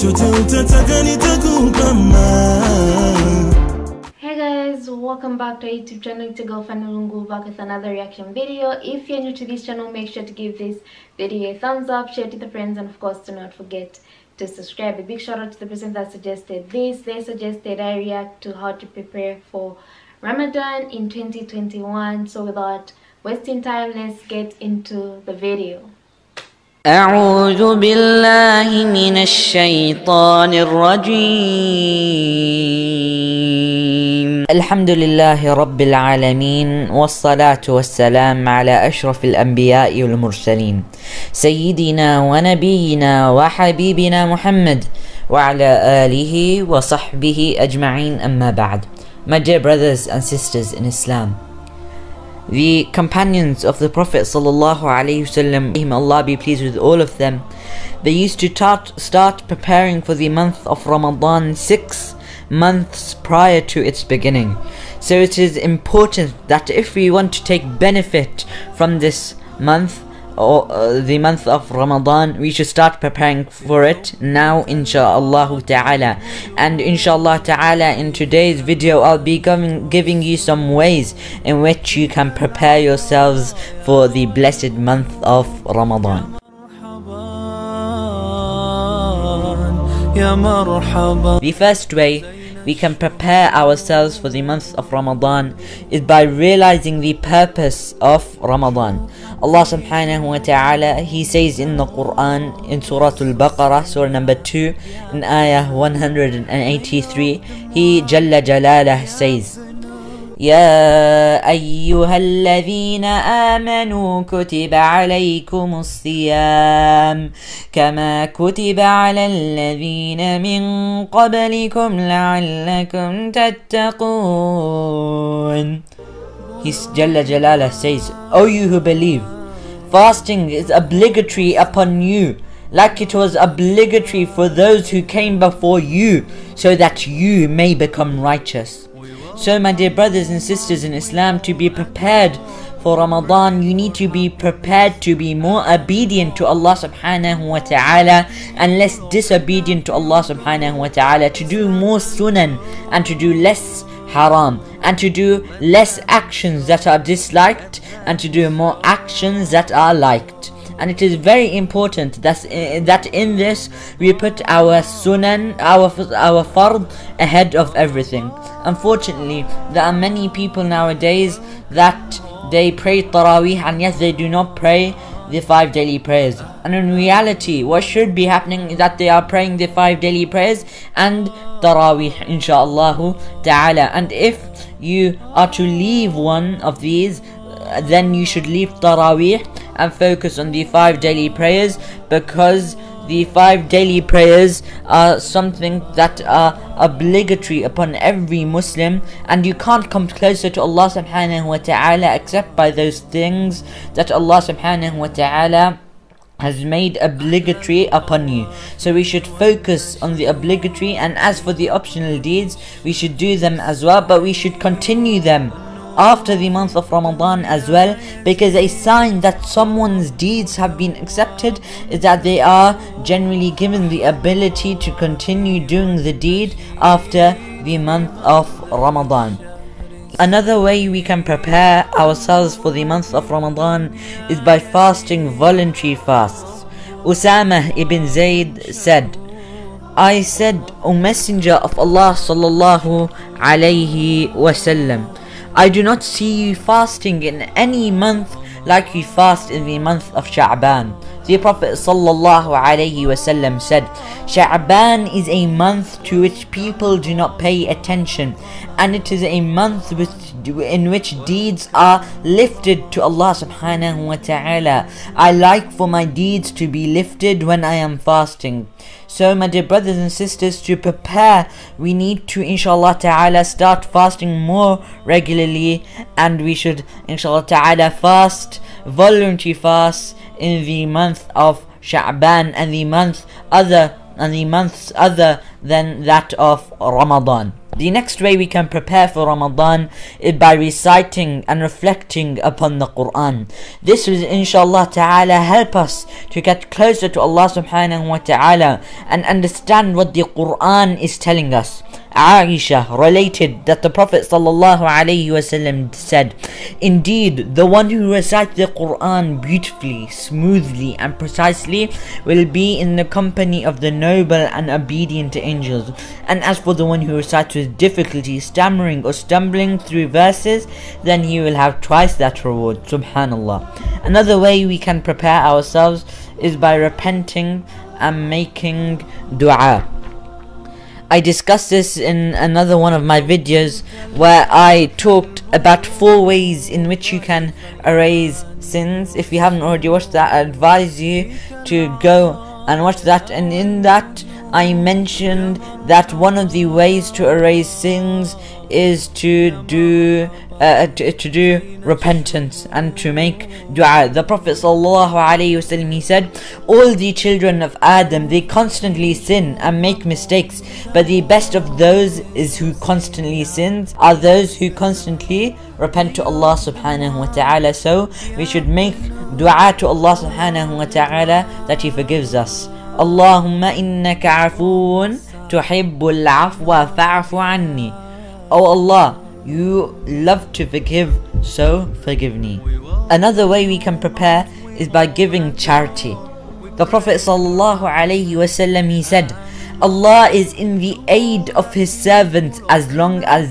Hey guys, welcome back to our YouTube channel. We're back with another reaction video. If you're new to this channel, make sure to give this video a thumbs up, share it with your friends, and of course do not forget to subscribe. A big shout out to the person that suggested this. They suggested I react to how to prepare for Ramadan in 2021. So without wasting time, let's get into the video. أعوذ بالله من الشيطان الرجيم. الحمد لله رب العالمين، والصلاة والسلام على أشرف الأنبياء والمرسلين، سيدنا ونبينا وحبيبنا محمد وعلى آله وصحبه أجمعين. أما بعد. My dear brothers and sisters in Islam, the companions of the Prophet ﷺ, may Allah be pleased with all of them, they used to start preparing for the month of Ramadan 6 months prior to its beginning. So it is important that if we want to take benefit from this month, or the month of Ramadan, we should start preparing for it now, inshaAllah ta'ala. And inshaAllah ta'ala, in today's video I'll be giving you some ways in which you can prepare yourselves for the blessed month of Ramadan. The first way we can prepare ourselves for the month of Ramadan is by realizing the purpose of Ramadan. Allah subhanahu wa ta'ala, He says in the Quran, in Surah Al-Baqarah, Surah number 2, in Ayah 183, He Jalla Jalalah says, يَا أَيُّهَا الَّذِينَ آمَنُوا كُتِبَ عَلَيْكُمُ الصِّيَامُ كَمَا كُتِبَ عَلَى الَّذِينَ مِنْ قَبْلِكُمْ لَعَلَّكُمْ تَتَّقُونَ. He Jalla Jalalah says, O you who believe, fasting is obligatory upon you, like it was obligatory for those who came before you, so that you may become righteous. So my dear brothers and sisters in Islam, to be prepared for Ramadan, you need to be prepared to be more obedient to Allah subhanahu wa ta'ala and less disobedient to Allah subhanahu wa ta'ala, to do more sunan and to do less haram, and to do less actions that are disliked and to do more actions that are liked. And it is very important that in this we put our sunan, our fard ahead of everything. Unfortunately, there are many people nowadays that they pray Taraweeh and yet they do not pray the 5 daily prayers. And in reality, what should be happening is that they are praying the 5 daily prayers and Taraweeh, insha'Allah ta'ala. And if you are to leave one of these, then you should leave Taraweeh and focus on the 5 daily prayers, because the 5 daily prayers are something that are obligatory upon every Muslim, and you can't come closer to Allah subhanahu wa ta'ala except by those things that Allah subhanahu wa ta'ala has made obligatory upon you. So we should focus on the obligatory, and as for the optional deeds, we should do them as well, but we should continue them after the month of Ramadan as well, because a sign that someone's deeds have been accepted is that they are generally given the ability to continue doing the deed after the month of Ramadan. Another way we can prepare ourselves for the month of Ramadan is by fasting voluntary fasts. Usama ibn Zayd said, I said, O Messenger of Allah sallallahu alayhi wasallam, I do not see you fasting in any month like you fast in the month of Sha'ban. The Prophet ﷺ said, Sha'ban is a month to which people do not pay attention, and it is a month in which deeds are lifted to Allah subhanahu wa ta'ala. I like for my deeds to be lifted when I am fasting. So my dear brothers and sisters, to prepare, we need to inshallah ta'ala start fasting more regularly, and we should inshallah ta'ala fast voluntary fasts in the month of Sha'ban and the months other than that of Ramadan. The next way we can prepare for Ramadan is by reciting and reflecting upon the Quran. This will inshallah ta'ala help us to get closer to Allah subhanahu wa ta'ala and understand what the Quran is telling us. Aisha related that the Prophet ﷺ said, "Indeed, the one who recites the Quran beautifully, smoothly and precisely will be in the company of the noble and obedient angels. And as for the one who recites with difficulty, stammering or stumbling through verses, then he will have twice that reward." Subhanallah. Another way we can prepare ourselves is by repenting and making dua. I discussed this in another one of my videos where I talked about 4 ways in which you can erase sins. If you haven't already watched that, I advise you to go and watch that, and in that I mentioned that one of the ways to erase sins is to do repentance and to make dua. The Prophet ﷺ, he said, "All the children of Adam, they constantly sin and make mistakes, but the best of those are those who constantly repent to Allah subhanahu wa ta'ala." So we should make dua to Allah subhanahu wa ta'ala that he forgives us. Allahumma innaka afoon tuhibbul afwa fa'afu anni. Oh Allah, you love to forgive, so forgive me. Another way we can prepare is by giving charity. The Prophet ﷺ, he said, "Allah is in the aid of his servants as long as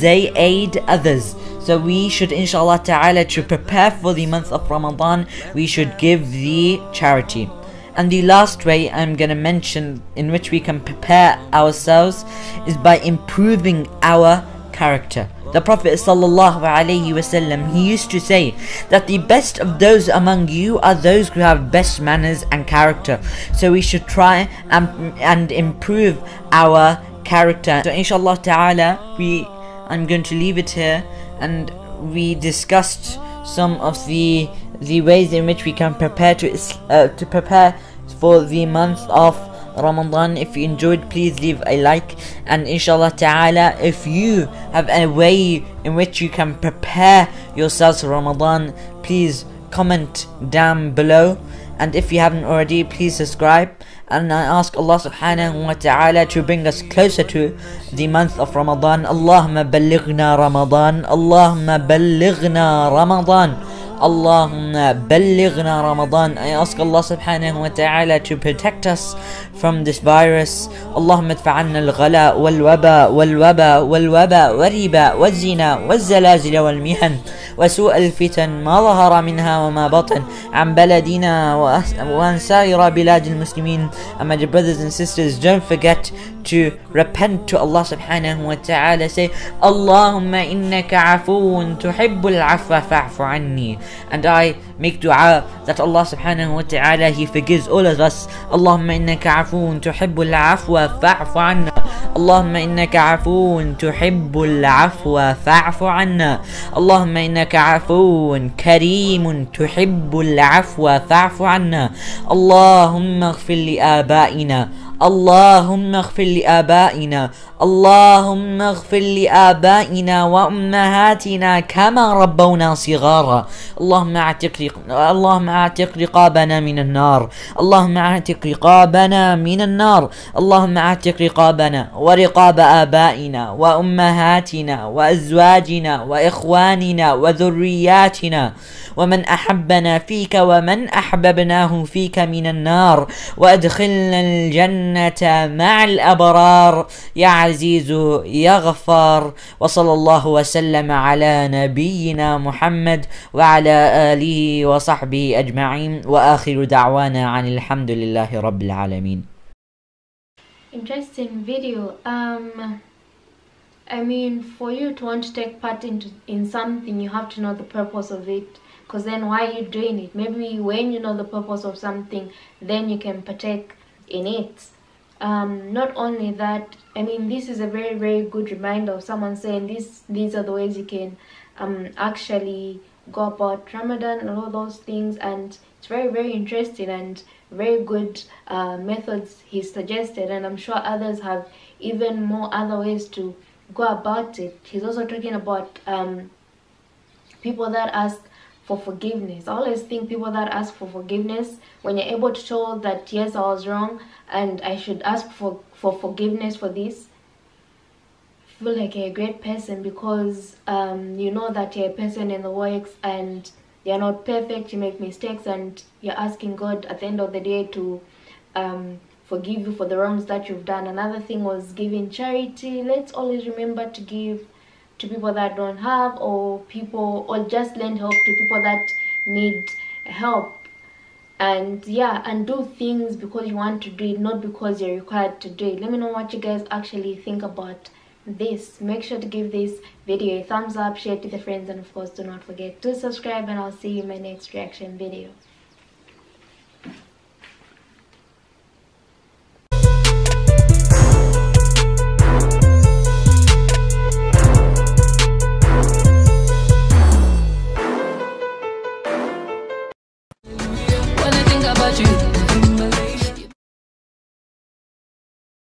they aid others." So we should inshallah ta'ala, to prepare for the month of Ramadan, we should give the charity. And the last way I'm going to mention in which we can prepare ourselves is by improving our character. The Prophet ﷺ, he used to say that the best of those among you are those who have best manners and character. So we should try and improve our character. So inshallah ta'ala, I'm going to leave it here, and we discussed some of the ways in which we can prepare to prepare for the month of Ramadan. If you enjoyed, please leave a like, and inshallah ta'ala, if you have a way in which you can prepare yourselves for Ramadan, please comment down below. And if you haven't already, please subscribe, and I ask Allah subhanahu wa ta'ala to bring us closer to the month of Ramadan. Allahumma ballighna Ramadan, Allahumma ballighna Ramadan, Allahumma ballighna Ramadan. I ask Allah subhanahu wa ta'ala to protect us from this virus. Allahumma adfa'anna al-ghala wal-waba wal-riba wal-zina wal-zalazila wal-mihan وسوء الفتن ما ظهر منها وما بطن عن بلدنا وعن سائر بلاد المسلمين. And my brothers and sisters, don't forget to repent to Allah subhanahu wa ta'ala. Say, "Allahumma innaka afoon tuhibbul afwa fa'fu anni." And I make dua that Allah subhanahu wa ta'ala, he forgives all of us. Allahumma innaka afoon tuhibbul afwa fa'fu anna. Allahumma innaka afoon tuhibbul afwa fa'fu anna. Allahumma innaka afoon kareem tuhibbul afwa fa'fu anna. Allahumma ighfir li abaina. اللهم اغفر لآبائنا، اللهم اغفر لآبائنا وأمهاتنا كما ربونا صغارا، اللهم اعتق رقابنا من النار، اللهم اعتق رقابنا من النار، اللهم اعتق رقابنا ورقاب آبائنا وأمهاتنا وأزواجنا وإخواننا وذرياتنا ومن أحبنا فيك ومن أحببناه فيك من النار، وأدخلنا الجنة مع الأبرار يا عزيز يا غفار. وصلى الله وسلم على نبينا محمد وعلى آله وصحبه أجمعين، وآخر دعوانا عن الحمد لله رب العالمين. Interesting video. I mean, for you to want to take part in something, you have to know the purpose of it. Because then why are you doing it? Maybe when you know the purpose of something, then you can partake in it. Not only that, I mean, this is a very, very good reminder of someone saying these are the ways you can actually go about Ramadan and all those things, and it's very, very interesting and very good methods he suggested, and I'm sure others have even more other ways to go about it. He's also talking about people that ask for forgiveness. I always think people that ask for forgiveness, when you're able to show that yes, I was wrong and I should ask for forgiveness for this, feel like you're a great person, because you know that you're a person in the works and you're not perfect, you make mistakes, and you're asking God at the end of the day to forgive you for the wrongs that you've done. Another thing was giving charity. Let's always remember to give to people that don't have, or just lend help to people that need help. And yeah, and do things because you want to do it, not because you're required to do it. Let me know what you guys actually think about this. Make sure to give this video a thumbs up, share it with your friends, and of course do not forget to subscribe, and I'll see you in my next reaction video. About you.